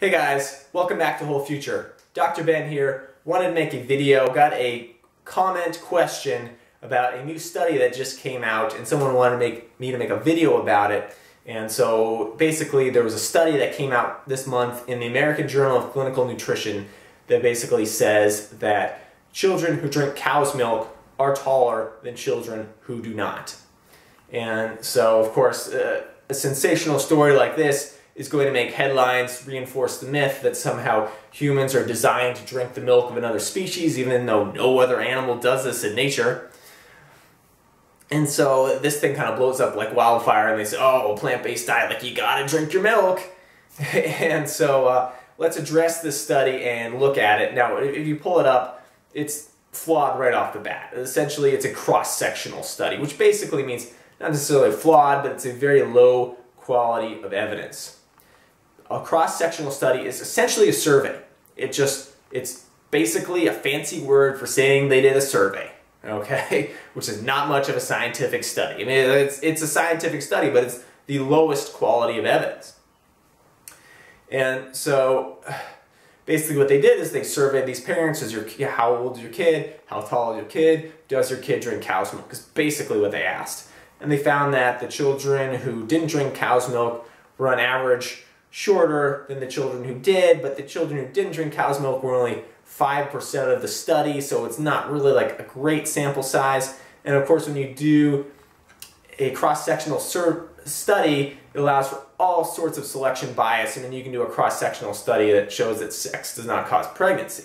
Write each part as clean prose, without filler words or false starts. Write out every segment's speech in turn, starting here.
Hey guys, welcome back to Whole Future. Dr. Ben here. Wanted to make a video, got a comment question about a new study that just came out and someone wanted me to make a video about it. And so basically there was a study that came out this month in the American Journal of Clinical Nutrition that basically says that children who drink cow's milk are taller than children who do not. And so of course a sensational story like this is going to make headlines, reinforce the myth that somehow humans are designed to drink the milk of another species, even though no other animal does this in nature. And so this thing kind of blows up like wildfire, and they say, oh, plant-based diet, like you gotta drink your milk. And so let's address this study and look at it. Now, if you pull it up, it's flawed right off the bat. Essentially, it's a cross-sectional study, which basically means not necessarily flawed, but it's a very low quality of evidence. A cross-sectional study is essentially a survey. It's basically a fancy word for saying they did a survey, okay? Which is not much of a scientific study. I mean, it's a scientific study, but it's the lowest quality of evidence. And so basically what they did is they surveyed these parents. How old is your kid? How tall is your kid? Does your kid drink cow's milk? Is basically what they asked. And they found that the children who didn't drink cow's milk were on average shorter than the children who did, but the children who didn't drink cow's milk were only 5% of the study, so it's not really like a great sample size. And of course, when you do a cross-sectional study, it allows for all sorts of selection bias, and then you can do a cross-sectional study that shows that sex does not cause pregnancy.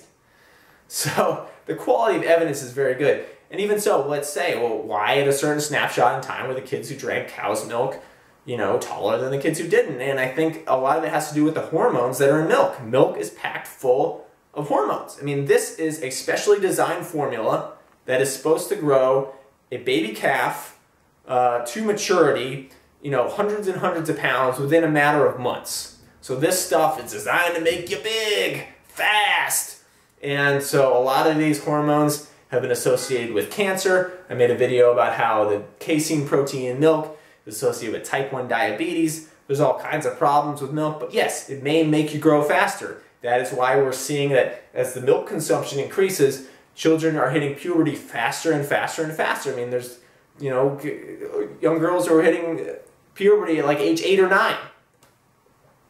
So the quality of evidence is very good. And even so, let's say, well, why at a certain snapshot in time were the kids who drank cow's milk, you know, taller than the kids who didn't? And I think a lot of it has to do with the hormones that are in milk. Milk is packed full of hormones. I mean, this is a specially designed formula that is supposed to grow a baby calf to maturity, you know, hundreds and hundreds of pounds within a matter of months. So this stuff is designed to make you big, fast. And so a lot of these hormones have been associated with cancer. I made a video about how the casein protein in milk associated with type 1 diabetes. There's all kinds of problems with milk, but yes, it may make you grow faster. That is why we're seeing that as the milk consumption increases, children are hitting puberty faster and faster and faster. I mean, there's, you know, young girls who are hitting puberty at like age 8 or 9.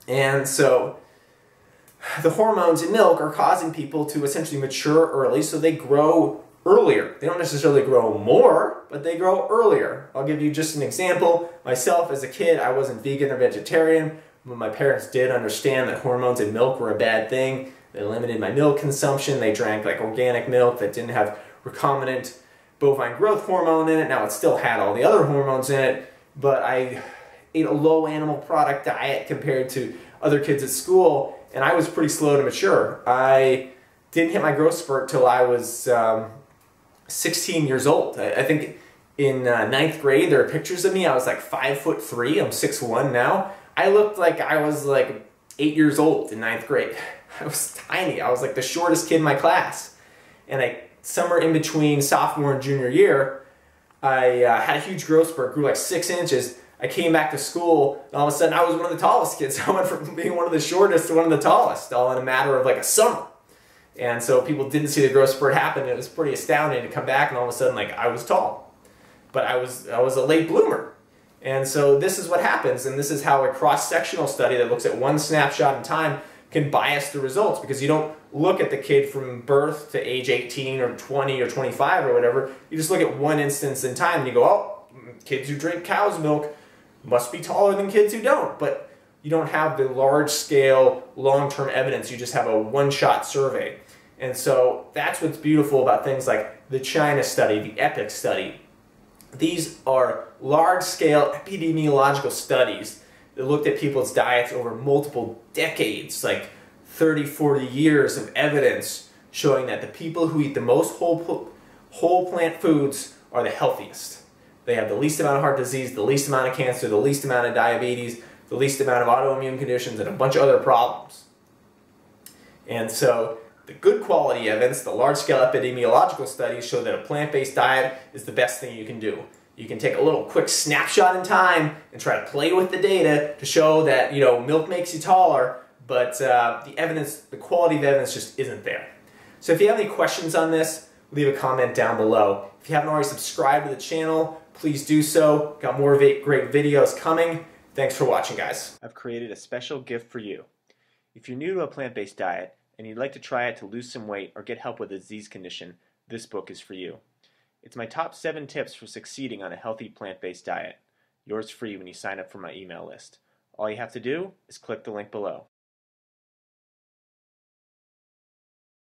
And so the hormones in milk are causing people to essentially mature early, so they grow earlier. They don't necessarily grow more, but they grow earlier. I'll give you just an example. Myself, as a kid, I wasn't vegan or vegetarian, but my parents did understand that hormones in milk were a bad thing. They limited my milk consumption. They drank like organic milk that didn't have recombinant bovine growth hormone in it. Now, it still had all the other hormones in it, but I ate a low animal product diet compared to other kids at school, and I was pretty slow to mature. I didn't hit my growth spurt till I was 16 years old. I think in ninth grade there are pictures of me. I was like 5'3". I'm 6'1" now. I looked like I was like 8 years old in ninth grade. I was tiny. I was like the shortest kid in my class. And somewhere in between sophomore and junior year, I had a huge growth spurt, grew like 6 inches. I came back to school, and all of a sudden I was one of the tallest kids. I went from being one of the shortest to one of the tallest, all in a matter of like a summer. And so people didn't see the growth spurt happen. It was pretty astounding to come back and all of a sudden, like, I was tall. But I was a late bloomer. And so this is what happens, and this is how a cross-sectional study that looks at one snapshot in time can bias the results, because you don't look at the kid from birth to age 18 or 20 or 25 or whatever. You just look at one instance in time and you go, oh, kids who drink cow's milk must be taller than kids who don't. But you don't have the large-scale, long-term evidence. You just have a one-shot survey. And so that's what's beautiful about things like the China study, the EPIC study. These are large-scale epidemiological studies that looked at people's diets over multiple decades, like 30, 40 years of evidence showing that the people who eat the most whole plant foods are the healthiest. They have the least amount of heart disease, the least amount of cancer, the least amount of diabetes, the least amount of autoimmune conditions, and a bunch of other problems. And so the good quality evidence, the large-scale epidemiological studies, show that a plant-based diet is the best thing you can do. You can take a little quick snapshot in time and try to play with the data to show that, you know, milk makes you taller, but the evidence, the quality of evidence just isn't there. So if you have any questions on this, leave a comment down below. If you haven't already subscribed to the channel, please do so. Got more great videos coming. Thanks for watching, guys. I've created a special gift for you. If you're new to a plant-based diet and you'd like to try it to lose some weight or get help with a disease condition, this book is for you. It's my top 7 tips for succeeding on a healthy plant-based diet. Yours free when you sign up for my email list. All you have to do is click the link below.